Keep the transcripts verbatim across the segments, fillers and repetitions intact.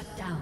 Shut down.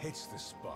It's the spot.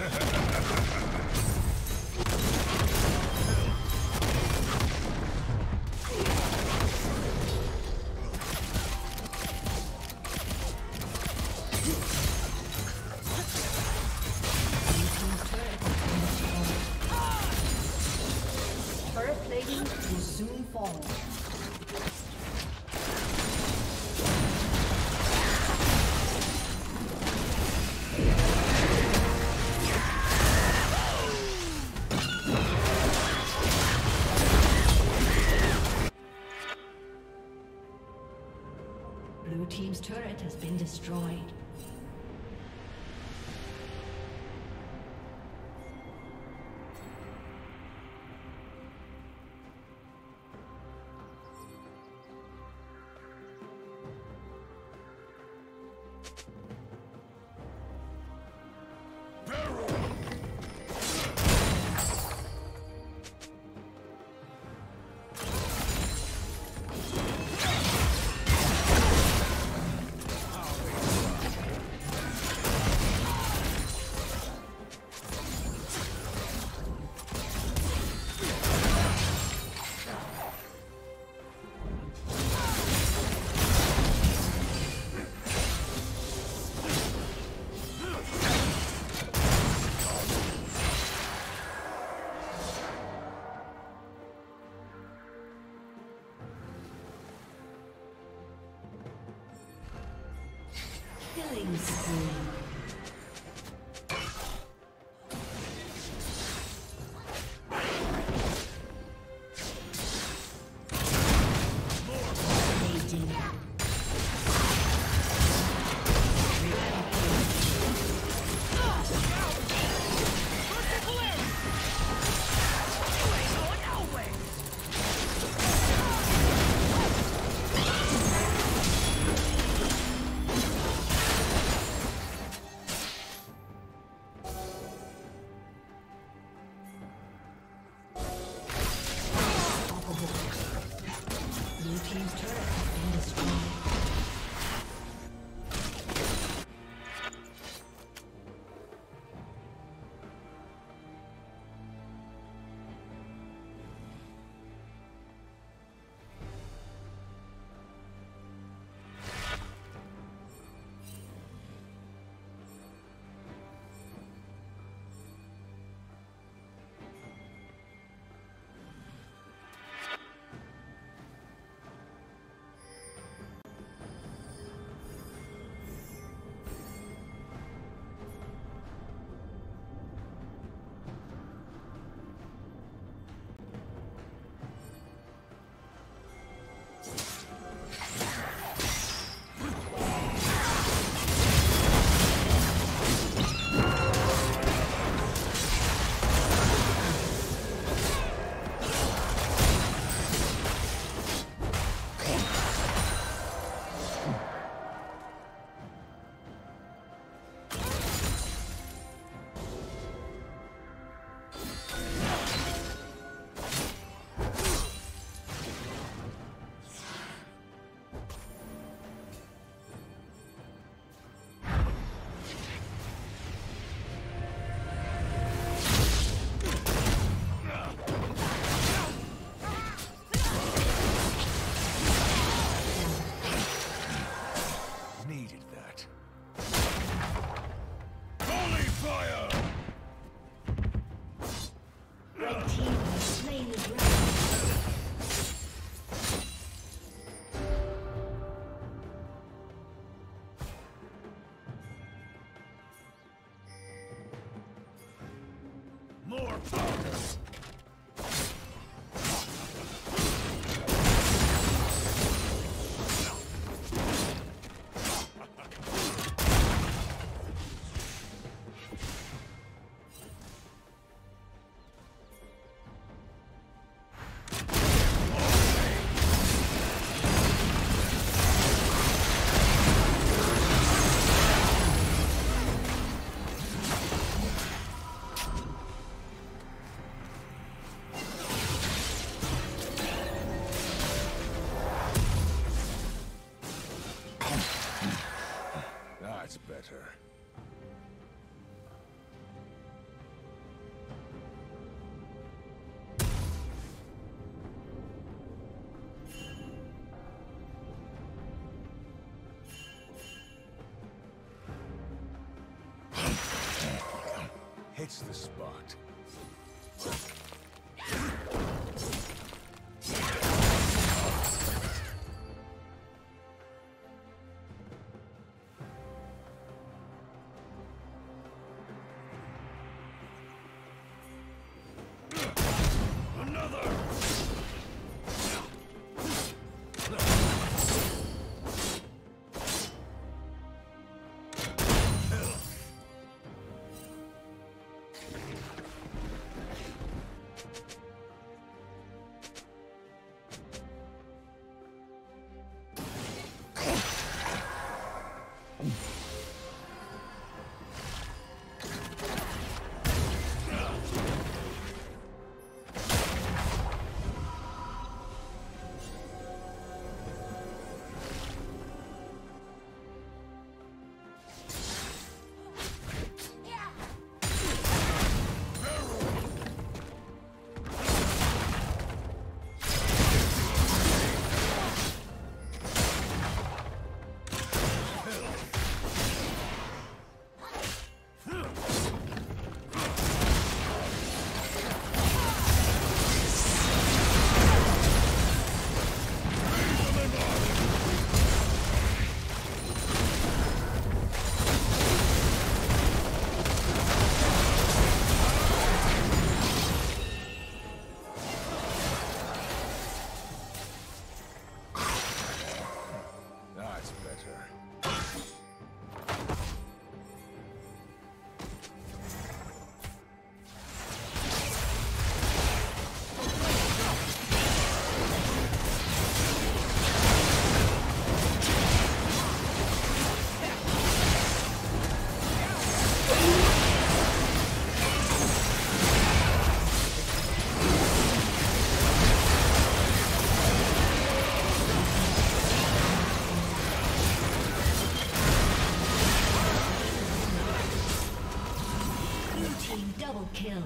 Blue team's turret has been destroyed. Killing spree. hits the spot. Kill.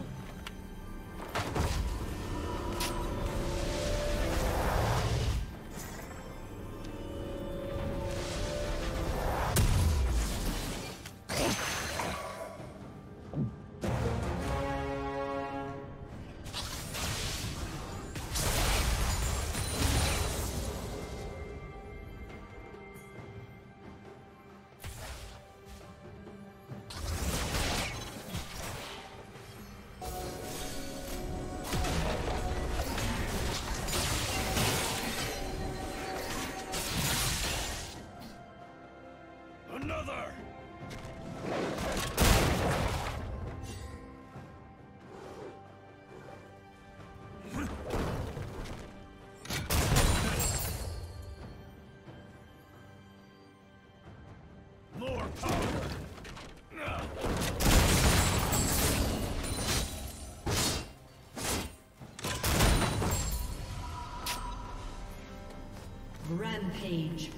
Rampage.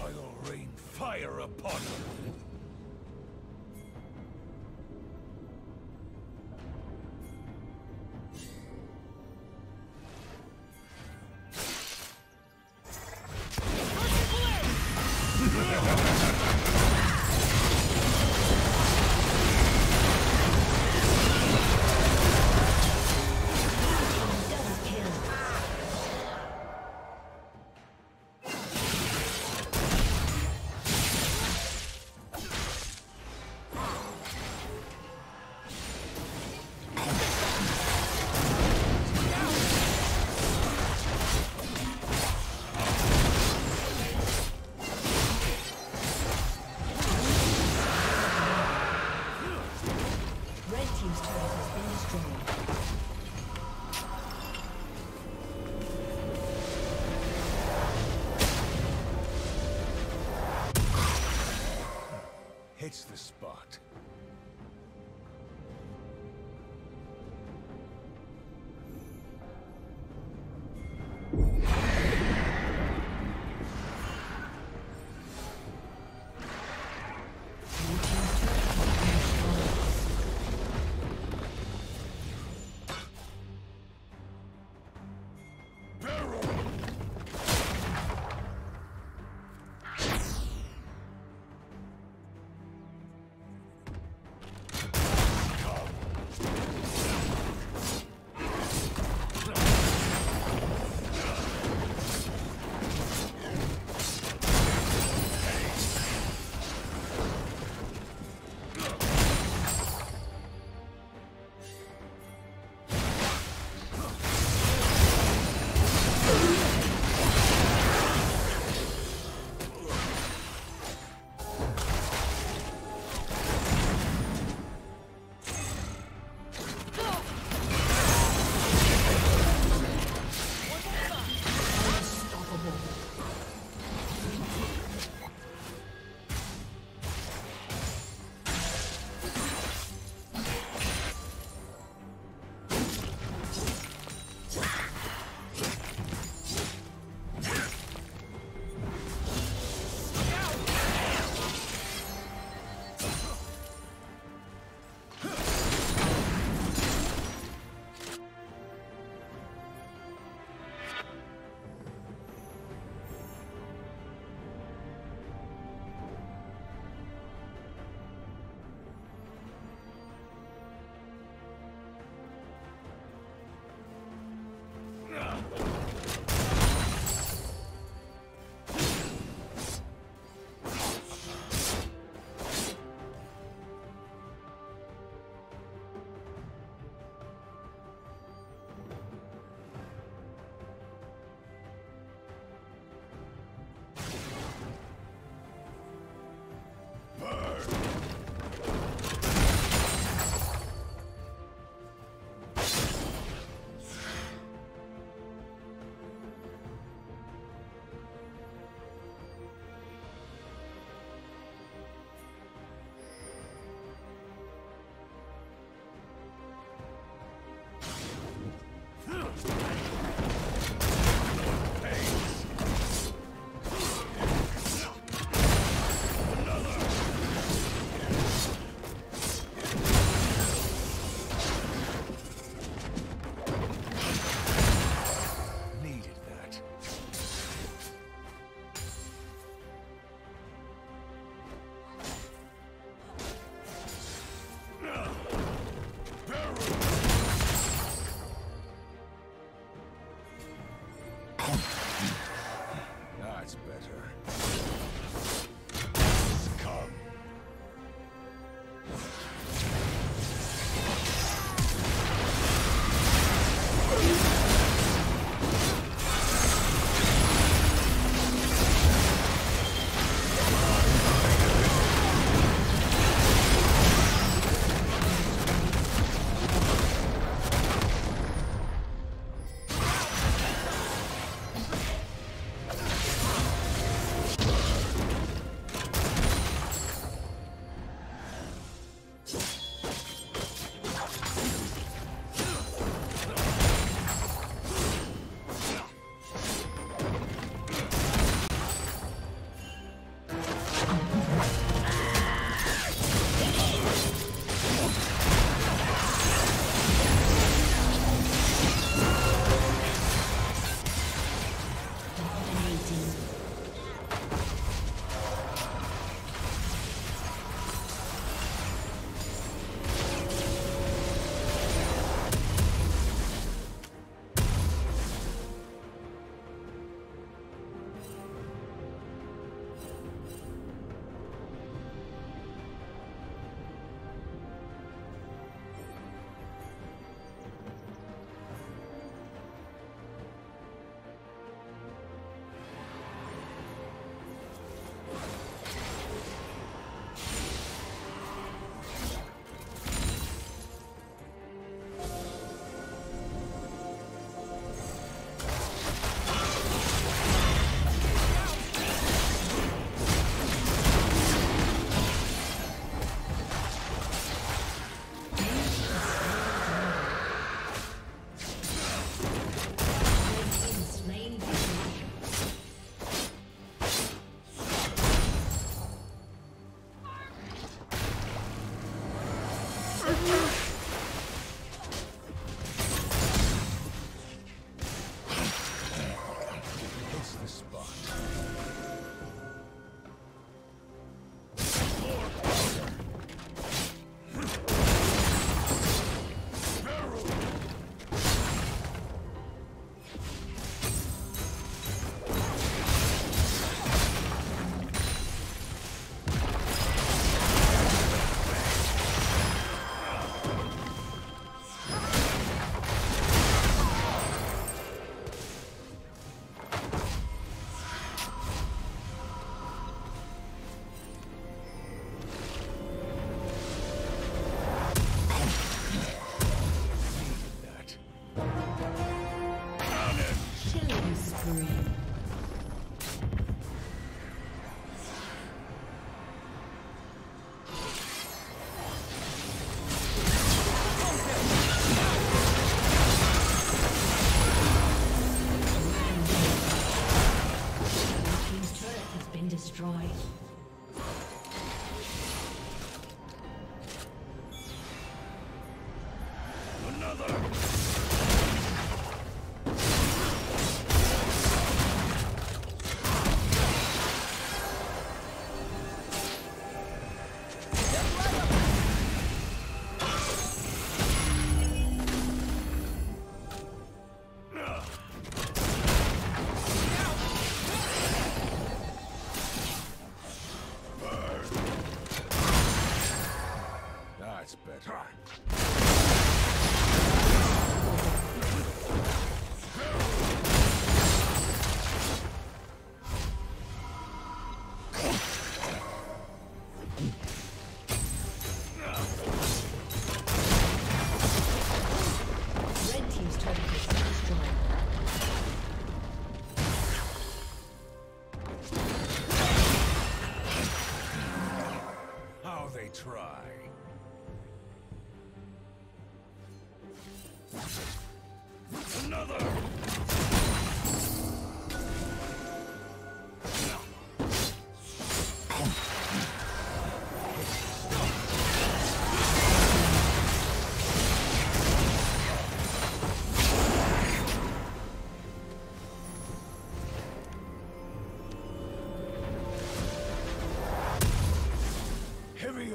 I'll rain fire upon her. Hits the spot. That's better.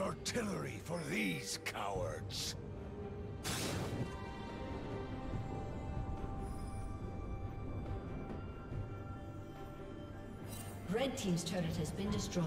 Artillery for these cowards. Red team's turret has been destroyed.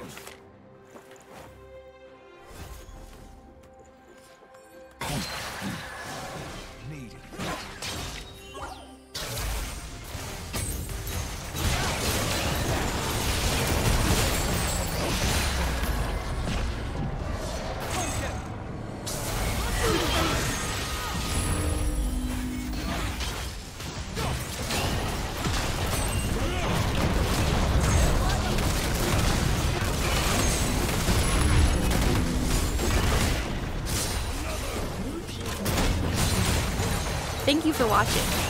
life. Thank you for watching.